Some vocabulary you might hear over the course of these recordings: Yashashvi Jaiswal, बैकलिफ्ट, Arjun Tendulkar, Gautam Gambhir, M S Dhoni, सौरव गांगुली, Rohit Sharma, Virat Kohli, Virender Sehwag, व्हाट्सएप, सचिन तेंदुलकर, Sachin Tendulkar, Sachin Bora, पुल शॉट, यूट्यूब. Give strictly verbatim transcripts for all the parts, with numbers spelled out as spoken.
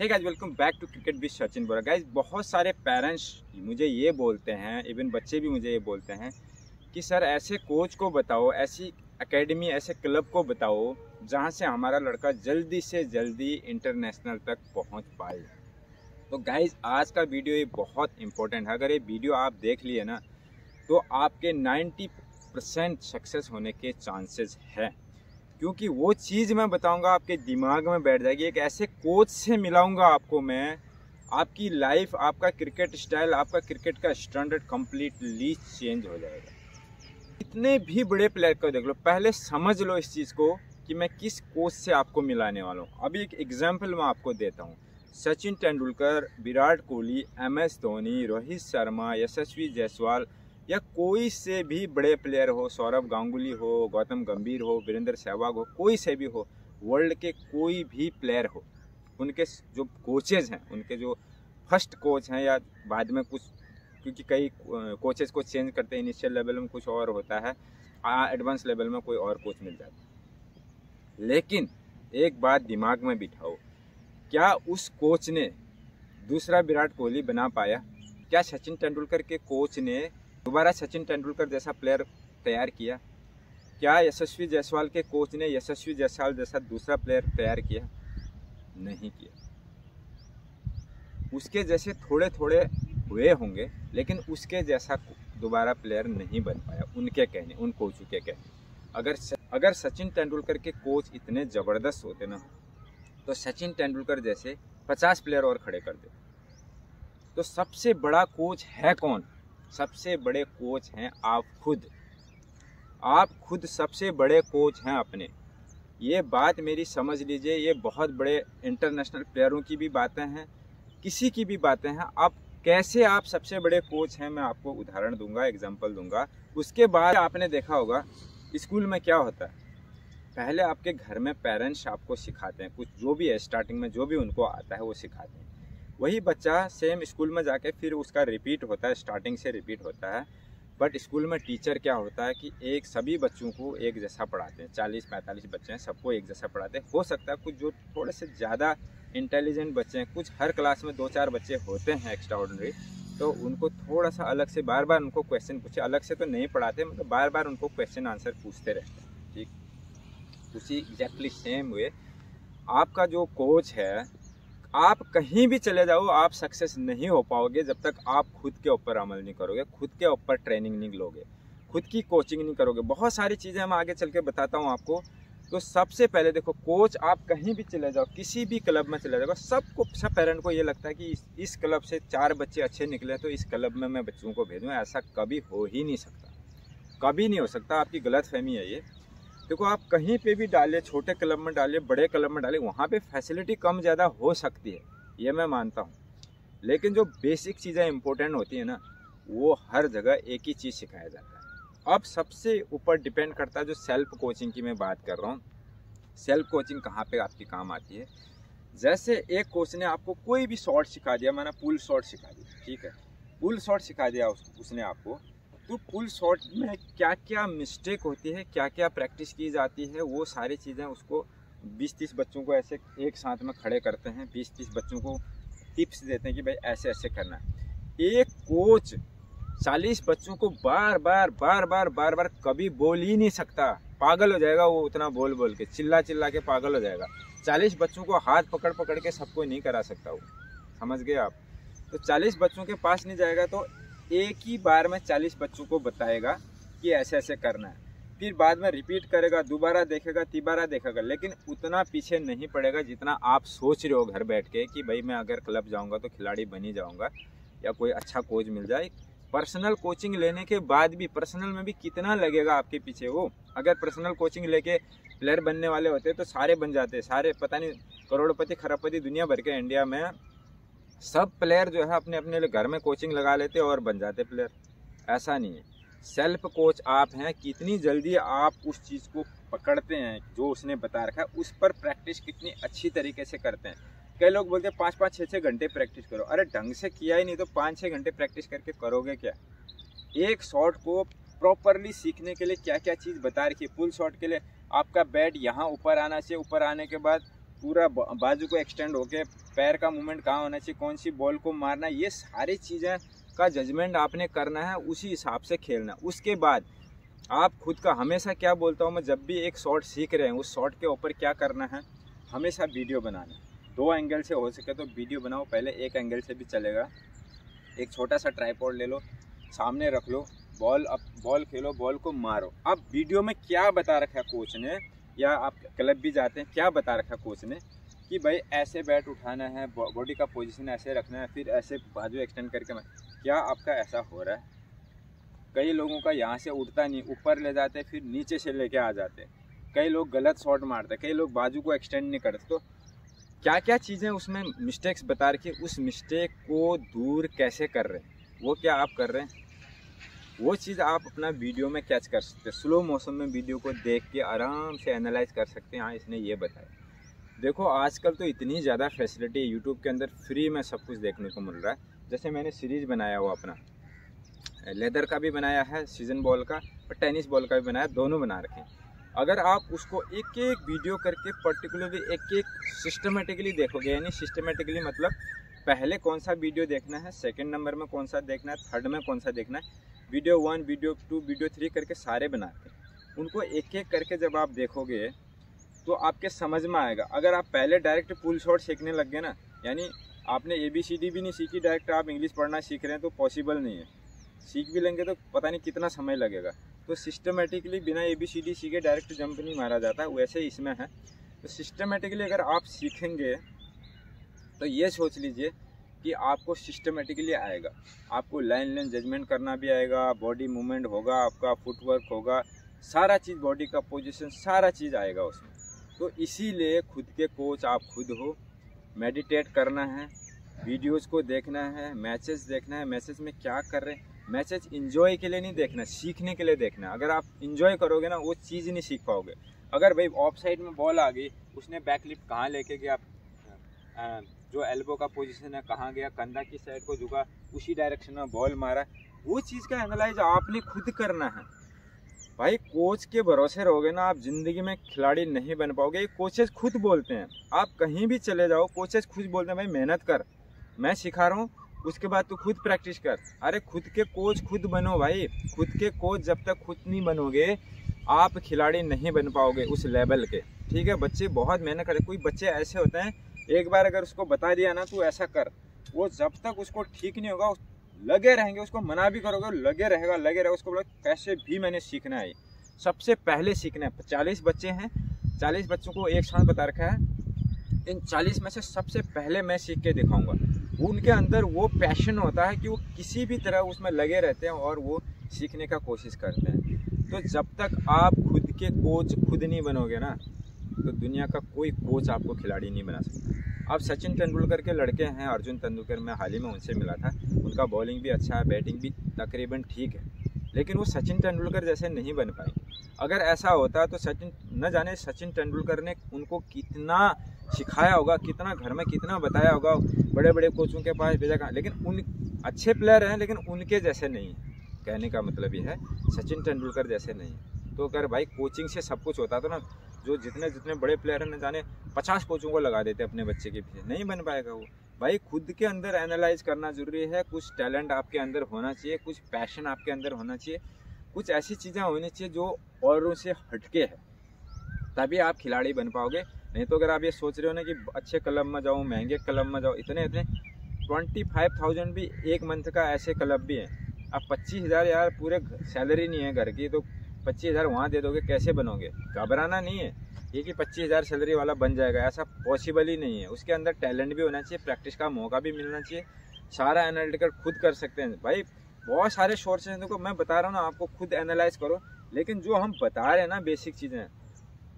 Hey guys, welcome back to cricket with Sachin Bora. Guys, बहुत सारे parents मुझे ये बोलते हैं, इवन बच्चे भी मुझे ये बोलते हैं कि सर ऐसे कोच को बताओ, ऐसी एकेडमी, ऐसे क्लब को बताओ जहाँ से हमारा लड़का जल्दी से जल्दी इंटरनेशनल तक पहुँच पाए। तो गाइस, आज का वीडियो ये बहुत इंपॉर्टेंट है। अगर ये वीडियो आप देख लिए ना तो आपके नब्बे परसेंट सक्सेस होने के चांसेस हैं, क्योंकि वो चीज़ मैं बताऊंगा आपके दिमाग में बैठ जाएगी। एक ऐसे कोच से मिलाऊंगा आपको मैं, आपकी लाइफ, आपका क्रिकेट स्टाइल, आपका क्रिकेट का स्टैंडर्ड कम्प्लीटली चेंज हो जाएगा। इतने भी बड़े प्लेयर को देख लो, पहले समझ लो इस चीज़ को कि मैं किस कोच से आपको मिलाने वाला हूँ। अभी एक एग्जाम्पल मैं आपको देता हूँ। सचिन तेंदुलकर, विराट कोहली, एम एस धोनी, रोहित शर्मा, यशस्वी जायसवाल या कोई से भी बड़े प्लेयर हो, सौरव गांगुली हो, गौतम गंभीर हो, वीरेंद्र सहवाग हो, कोई से भी हो, वर्ल्ड के कोई भी प्लेयर हो, उनके जो कोचेज हैं, उनके जो फर्स्ट कोच हैं या बाद में कुछ, क्योंकि कई कोचेज को चेंज करते हैं, इनिशियल लेवल में कुछ और होता है, एडवांस लेवल में कोई और कोच मिल जाता है। लेकिन एक बात दिमाग में बिठाओ, क्या उस कोच ने दूसरा विराट कोहली बना पाया? क्या सचिन तेंदुलकर के कोच ने दोबारा सचिन तेंदुलकर जैसा प्लेयर तैयार किया? क्या यशस्वी जायसवाल के कोच ने यशस्वी जायसवाल जैसा दूसरा प्लेयर तैयार किया? नहीं किया। उसके जैसे थोड़े थोड़े हुए होंगे, लेकिन उसके जैसा दोबारा प्लेयर नहीं बन पाया, उनके कहने, उन कोचों के कहने। अगर अगर सचिन तेंदुलकर के कोच इतने ज़बरदस्त होते ना, तो सचिन तेंदुलकर जैसे पचास प्लेयर और खड़े कर देते। तो सबसे बड़ा कोच है कौन? सबसे बड़े कोच हैं आप खुद। आप खुद सबसे बड़े कोच हैं अपने। ये बात मेरी समझ लीजिए, ये बहुत बड़े इंटरनेशनल प्लेयरों की भी बातें हैं, किसी की भी बातें हैं। आप कैसे आप सबसे बड़े कोच हैं, मैं आपको उदाहरण दूंगा, एग्जांपल दूंगा। उसके बाद आपने देखा होगा स्कूल में क्या होता है। पहले आपके घर में पेरेंट्स आपको सिखाते हैं कुछ, जो भी है स्टार्टिंग में, जो भी उनको आता है वो सिखाते हैं। वही बच्चा सेम स्कूल में जाके फिर उसका रिपीट होता है, स्टार्टिंग से रिपीट होता है। बट स्कूल में टीचर क्या होता है कि एक सभी बच्चों को एक जैसा पढ़ाते हैं। चालीस पैंतालीस बच्चे हैं, सबको एक जैसा पढ़ाते हैं। हो सकता है कुछ जो थोड़े से ज़्यादा इंटेलिजेंट बच्चे हैं, कुछ हर क्लास में दो चार बच्चे होते हैं एक्स्ट्रा ऑर्डिनरी, तो उनको थोड़ा सा अलग से बार बार उनको क्वेश्चन पूछे, अलग से तो नहीं पढ़ाते, मतलब बार बार उनको क्वेश्चन आंसर पूछते रहते हैं। ठीक उसी एग्जैक्टली सेम वे आपका जो कोच है, आप कहीं भी चले जाओ आप सक्सेस नहीं हो पाओगे जब तक आप खुद के ऊपर अमल नहीं करोगे, खुद के ऊपर ट्रेनिंग नहीं लोगे, खुद की कोचिंग नहीं करोगे। बहुत सारी चीज़ें हम आगे चल के बताता हूँ आपको। तो सबसे पहले देखो, कोच आप कहीं भी चले जाओ, किसी भी क्लब में चले जाओ, सबको, सब पेरेंट को ये लगता है कि इस, इस क्लब से चार बच्चे अच्छे निकले तो इस क्लब में मैं बच्चों को भेजूँ। ऐसा कभी हो ही नहीं सकता, कभी नहीं हो सकता। आपकी गलतफहमी है ये। देखो, आप कहीं पे भी डाले, छोटे क्लब में डाले, बड़े क्लब में डाले, वहाँ पे फैसिलिटी कम ज़्यादा हो सकती है, ये मैं मानता हूँ। लेकिन जो बेसिक चीज़ें इंपॉर्टेंट होती है ना, वो हर जगह एक ही चीज़ सिखाया जाता है। अब सबसे ऊपर डिपेंड करता है जो सेल्फ कोचिंग की मैं बात कर रहा हूँ, सेल्फ कोचिंग कहाँ पे आपके काम आती है। जैसे एक कोच ने आपको कोई भी शॉट सिखा दिया, मैंने पुल शॉट सिखा दिया, ठीक है, पुल शॉट सिखा दिया उसने आपको, तो पुल शॉट में क्या क्या मिस्टेक होती है, क्या क्या प्रैक्टिस की जाती है, वो सारी चीज़ें उसको बीस तीस बच्चों को ऐसे एक साथ में खड़े करते हैं, बीस तीस बच्चों को टिप्स देते हैं कि भाई ऐसे ऐसे करना है। एक कोच चालीस बच्चों को बार बार बार बार बार बार कभी बोल ही नहीं सकता, पागल हो जाएगा वो, उतना बोल बोल के, चिल्ला चिल्ला के पागल हो जाएगा। चालीस बच्चों को हाथ पकड़ पकड़ के सबको नहीं करा सकता वो, समझ गए आप? तो चालीस बच्चों के पास नहीं जाएगा, तो एक ही बार में चालीस बच्चों को बताएगा कि ऐसे ऐसे करना है, फिर बाद में रिपीट करेगा, दोबारा देखेगा, तिबारा देखेगा, लेकिन उतना पीछे नहीं पड़ेगा जितना आप सोच रहे हो घर बैठ के कि भाई मैं अगर क्लब जाऊंगा तो खिलाड़ी बन ही जाऊंगा या कोई अच्छा कोच मिल जाए। पर्सनल कोचिंग लेने के बाद भी, पर्सनल में भी कितना लगेगा आपके पीछे वो। अगर पर्सनल कोचिंग लेके प्लेयर बनने वाले होते तो सारे बन जाते, सारे पता नहीं करोड़पति खरबपति दुनिया भर के, इंडिया में सब प्लेयर जो है अपने अपने लिए घर में कोचिंग लगा लेते और बन जाते प्लेयर। ऐसा नहीं है। सेल्फ कोच आप हैं, कितनी जल्दी आप उस चीज़ को पकड़ते हैं जो उसने बता रखा है, उस पर प्रैक्टिस कितनी अच्छी तरीके से करते हैं। कई लोग बोलते हैं पाँच पाँच छः छः घंटे प्रैक्टिस करो, अरे ढंग से किया ही नहीं तो पाँच छः घंटे प्रैक्टिस करके करोगे क्या? एक शॉट को प्रॉपरली सीखने के लिए क्या क्या चीज़ बता रखी है। पुल शॉट के लिए आपका बैट यहाँ ऊपर आना चाहिए, ऊपर आने के बाद पूरा बाजू को एक्सटेंड होके पैर का मूवमेंट कहाँ होना चाहिए, कौन सी बॉल को मारना, ये सारी चीज़ें का जजमेंट आपने करना है, उसी हिसाब से खेलना। उसके बाद आप खुद का, हमेशा क्या बोलता हूँ मैं, जब भी एक शॉट सीख रहे हैं उस शॉट के ऊपर क्या करना है, हमेशा वीडियो बनाना। दो एंगल से हो सके तो वीडियो बनाओ, पहले एक एंगल से भी चलेगा। एक छोटा सा ट्राइपॉड ले लो, सामने रख लो बॉल, अब बॉल खेलो, बॉल को मारो। अब वीडियो में क्या बता रखा है कोच ने, या आप क्लब भी जाते हैं क्या बता रखा है कोच ने कि भाई ऐसे बैट उठाना है, बॉडी का पोजीशन ऐसे रखना है, फिर ऐसे बाजू एक्सटेंड करके, क्या आपका ऐसा हो रहा है? कई लोगों का यहाँ से उठता नहीं, ऊपर ले जाते फिर नीचे से लेके आ जाते, कई लोग गलत शॉट मारते, कई लोग बाजू को एक्सटेंड नहीं करते। तो क्या क्या चीज़ें उसमें मिस्टेक्स बता रखी, उस मिस्टेक को दूर कैसे कर रहे हैं, वो क्या आप कर रहे हैं, वो चीज़ आप अपना वीडियो में कैच कर सकते हैं। स्लो मोशन में वीडियो को देख के आराम से एनालाइज कर सकते हैं, हाँ इसने ये बताया। देखो आजकल तो इतनी ज़्यादा फैसिलिटी है यूट्यूब के अंदर, फ्री में सब कुछ देखने को मिल रहा है। जैसे मैंने सीरीज़ बनाया हुआ अपना, लेदर का भी बनाया है, सीजन बॉल का और टेनिस बॉल का भी बनाया, दोनों बना रखे। अगर आप उसको एक एक वीडियो करके पर्टिकुलरली एक एक सिस्टमेटिकली देखोगे, यानी सिस्टमेटिकली मतलब पहले कौन सा वीडियो देखना है, सेकंड नंबर में कौन सा देखना है, थर्ड में कौन सा देखना है, video one, video two, video three करके सारे बनाते हैं। उनको एक एक करके जब आप देखोगे तो आपके समझ में आएगा। अगर आप पहले डायरेक्ट पुल शॉट सीखने लग गए ना, यानी आपने ए बी सी डी भी नहीं सीखी, डायरेक्ट आप इंग्लिश पढ़ना सीख रहे हैं, तो पॉसिबल नहीं है। सीख भी लेंगे तो पता नहीं कितना समय लगेगा। तो सिस्टमेटिकली बिना ए बी सी डी सीखे डायरेक्ट जंप नहीं मारा जाता, वैसे ही इसमें है। तो सिस्टमेटिकली अगर आप सीखेंगे तो ये सोच लीजिए कि आपको सिस्टमेटिकली आएगा, आपको लाइन लाइन जजमेंट करना भी आएगा, बॉडी मूवमेंट होगा, आपका फुटवर्क होगा, सारा चीज़, बॉडी का पोजीशन, सारा चीज़ आएगा उसमें। तो इसीलिए खुद के कोच आप खुद हो, मेडिटेट करना है, वीडियोज़ को देखना है, मैचेस देखना है, मैचेस में क्या कर रहे हैं, मैचेज इंजॉय के लिए नहीं देखना, सीखने के लिए देखना। अगर आप इंजॉय करोगे ना, वो चीज़ नहीं सीख पाओगे। अगर भाई ऑफ साइड में बॉल आ गई, उसने बैकलिफ्ट कहाँ लेके गया, जो एल्बो का पोजीशन है कहाँ गया, कंधा की साइड को झुका, उसी डायरेक्शन में बॉल मारा, वो चीज़ का एनालाइज आपने खुद करना है। भाई कोच के भरोसे रहोगे ना, आप ज़िंदगी में खिलाड़ी नहीं बन पाओगे। ये कोचेज खुद बोलते हैं, आप कहीं भी चले जाओ, कोचेज खुद बोलते हैं भाई मेहनत कर, मैं सिखा रहा हूँ, उसके बाद तू खुद प्रैक्टिस कर। अरे खुद के कोच खुद बनो भाई, खुद के कोच जब तक खुद नहीं बनोगे आप खिलाड़ी नहीं बन पाओगे उस लेवल के, ठीक है। बच्चे बहुत मेहनत करते, कोई बच्चे ऐसे होते हैं एक बार अगर उसको बता दिया ना तू ऐसा कर, वो जब तक उसको ठीक नहीं होगा लगे रहेंगे, उसको मना भी करोगे लगे रहेगा लगे रहेगा उसको बोला कैसे भी मैंने सीखना है, सबसे पहले सीखना है। चालीस बच्चे हैं, चालीस बच्चों को एक साथ बता रखा है, इन चालीस में से सबसे पहले मैं सीख के दिखाऊंगा। उनके अंदर वो पैशन होता है कि वो किसी भी तरह उसमें लगे रहते हैं और वो सीखने का कोशिश करते हैं। तो जब तक आप खुद के कोच खुद नहीं बनोगे ना, तो दुनिया का कोई कोच आपको खिलाड़ी नहीं बना सकता। अब सचिन तेंदुलकर के लड़के हैं, अर्जुन तेंदुलकर, मैं हाल ही में उनसे मिला था, उनका बॉलिंग भी अच्छा है, बैटिंग भी तकरीबन ठीक है, लेकिन वो सचिन तेंदुलकर जैसे नहीं बन पाएंगे। अगर ऐसा होता तो सचिन, न जाने सचिन तेंदुलकर ने उनको कितना सिखाया होगा, कितना घर में कितना बताया होगा, बड़े बड़े कोचों के पास भेजा कहा, लेकिन उन अच्छे प्लेयर हैं लेकिन उनके जैसे नहीं। कहने का मतलब ये है सचिन तेंदुलकर जैसे नहीं। तो अगर भाई कोचिंग से सब कुछ होता तो ना, जो जितने जितने बड़े प्लेयर हैं न जाने पचास कोचों को लगा देते अपने बच्चे के पीछे, नहीं बन पाएगा वो। भाई खुद के अंदर एनालाइज करना ज़रूरी है, कुछ टैलेंट आपके अंदर होना चाहिए, कुछ पैशन आपके अंदर होना चाहिए, कुछ ऐसी चीज़ें होनी चाहिए जो औरों से हटके है, तभी आप खिलाड़ी बन पाओगे। नहीं तो अगर आप ये सोच रहे हो ना कि अच्छे क्लब में जाओ, महंगे क्लब में जाओ, इतने इतने ट्वेंटी फाइव थाउजेंड भी एक मंथ का ऐसे क्लब भी है। अब पच्चीस हज़ार यार पूरे सैलरी नहीं है घर की, तो पच्चीस हज़ार वहाँ दे दोगे कैसे बनोगे? घबराना नहीं है ये कि पच्चीस हज़ार सैलरी वाला बन जाएगा, ऐसा पॉसिबल ही नहीं है। उसके अंदर टैलेंट भी होना चाहिए, प्रैक्टिस का मौका भी मिलना चाहिए, सारा एनालिटिकल खुद कर सकते हैं। भाई बहुत सारे सोर्सेज हैं, देखो मैं बता रहा हूँ ना, आपको खुद एनालाइज करो, लेकिन जो हम बता रहे हैं ना बेसिक चीज़ें,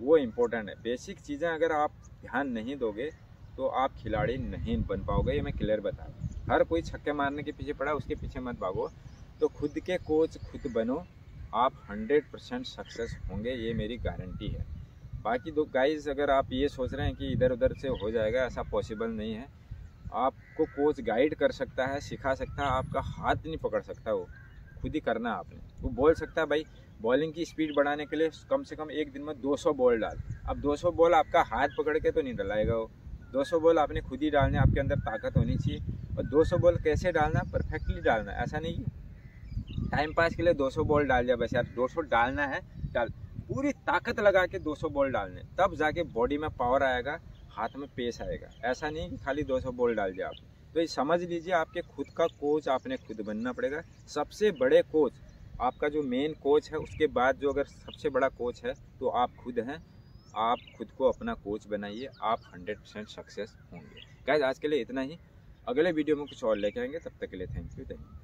वो इम्पोर्टेंट है। बेसिक चीज़ें अगर आप ध्यान नहीं दोगे तो आप खिलाड़ी नहीं बन पाओगे, ये मैं क्लियर बता रहा हूँ। हर कोई छक्के मारने के पीछे पड़ा, उसके पीछे मत भागो। तो खुद के कोच खुद बनो, आप हंड्रेड परसेंट सक्सेस होंगे, ये मेरी गारंटी है। बाकी दो गाइस, अगर आप ये सोच रहे हैं कि इधर उधर से हो जाएगा, ऐसा पॉसिबल नहीं है। आपको कोच गाइड कर सकता है, सिखा सकता है, आपका हाथ नहीं पकड़ सकता वो, खुद ही करना है आपने। वो बोल सकता है भाई बॉलिंग की स्पीड बढ़ाने के लिए कम से कम एक दिन में दो सौ बॉल डाल। अब दो सौ बॉल आपका हाथ पकड़ के तो नहीं डलाएगा वो, दो सौ बॉल आपने खुद ही डालने, आपके अंदर ताकत होनी चाहिए। और दो सौ बॉल कैसे डालना, परफेक्टली डालना, ऐसा नहीं है टाइम पास के लिए दो सौ बॉल डाल दिया बस, यार दो सौ डालना है डाल, पूरी ताकत लगा के दो सौ बॉल डालने, तब जाके बॉडी में पावर आएगा, हाथ में पेस आएगा। ऐसा नहीं कि खाली दो सौ बॉल डाल दिया आपने। तो ये समझ लीजिए आपके खुद का कोच आपने खुद बनना पड़ेगा। सबसे बड़े कोच आपका जो मेन कोच है, उसके बाद जो अगर सबसे बड़ा कोच है तो आप खुद हैं। आप खुद को अपना कोच बनाइए, आप हंड्रेड परसेंट सक्सेस होंगे। गाइस आज के लिए इतना ही, अगले वीडियो में कुछ और लेके आएंगे। तब तक के लिए थैंक यू थैंक यू।